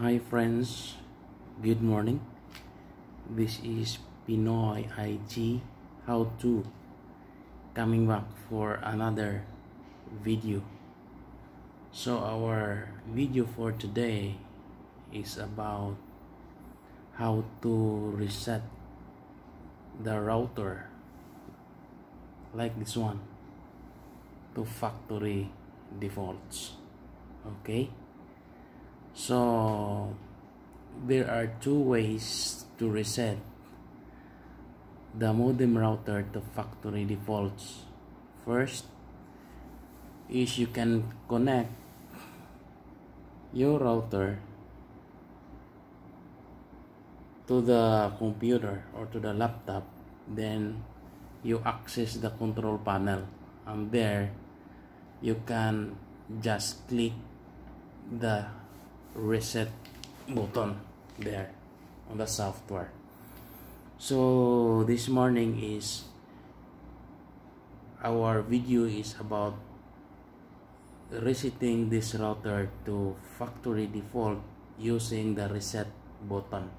Hi friends, good morning. This is Pinoy IT How To, coming back for another video. So our video for today is about how to reset the router like this one to factory defaults. Okay, so there are two ways to reset the modem router to factory defaults. First is you can connect your router to the computer or to the laptop, then you access the control panel, and there you can just click the reset button there on the software. So this morning is our video is about resetting this router to factory default using the reset button.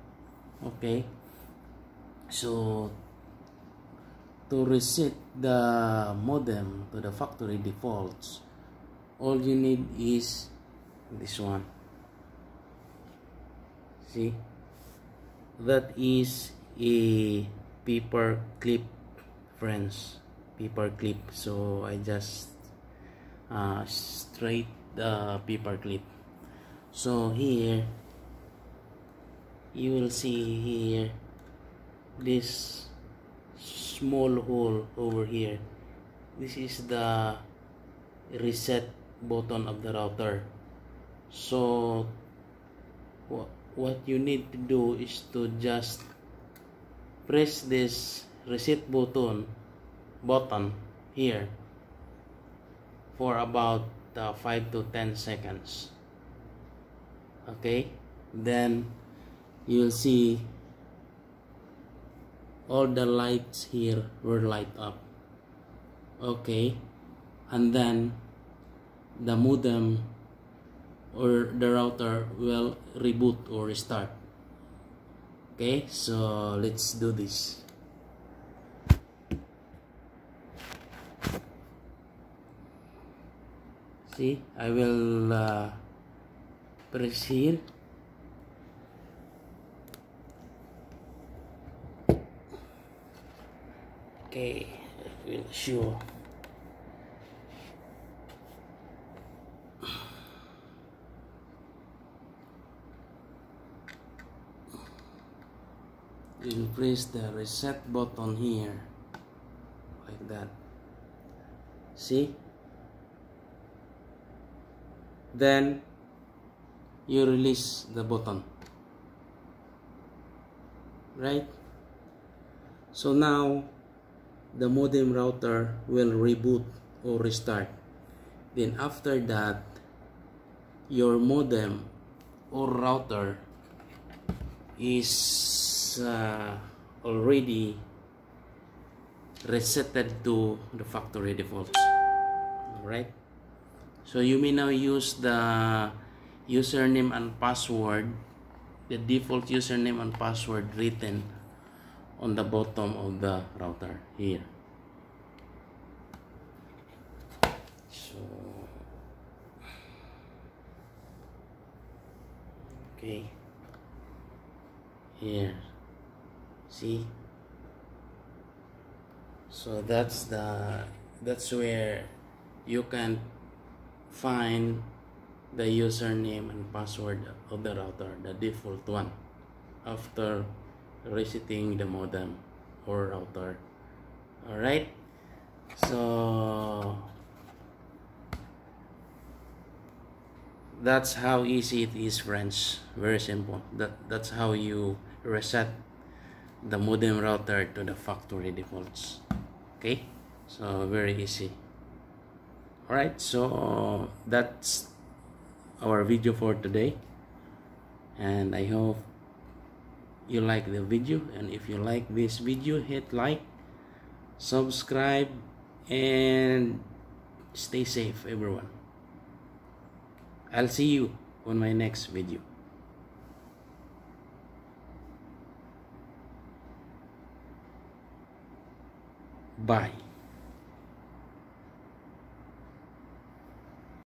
Okay, so to reset the modem to the factory defaults, all you need is this one. See, that is a paper clip, friends, paper clip. So I just straight the paper clip. So here you will see here this small hole over here. This is the reset button of the router. So what you need to do is to just press this reset button here for about 5 to 10 seconds. Okay, then you'll see all the lights here will light up. Okay, and then the modem or the router will reboot or restart. Okay, so let's do this. See, I will press here. Okay, I will show. You press the reset button here like that. See, then you release the button, right? So now the modem router will reboot or restart. Then after that, your modem or router is already resetted to the factory defaults. Alright, so you may now use the username and password, the default username and password written on the bottom of the router here. So okay, here, see, so that's where you can find the username and password of the router, the default one, after resetting the modem or router. Alright, so that's how easy it is, friends. Very simple. That's how you reset the modem router to the factory defaults. Okay, so very easy. Alright, so that's our video for today, and I hope you like the video. And if you like this video, hit like, subscribe, and stay safe, everyone. I'll see you on my next video. Bye.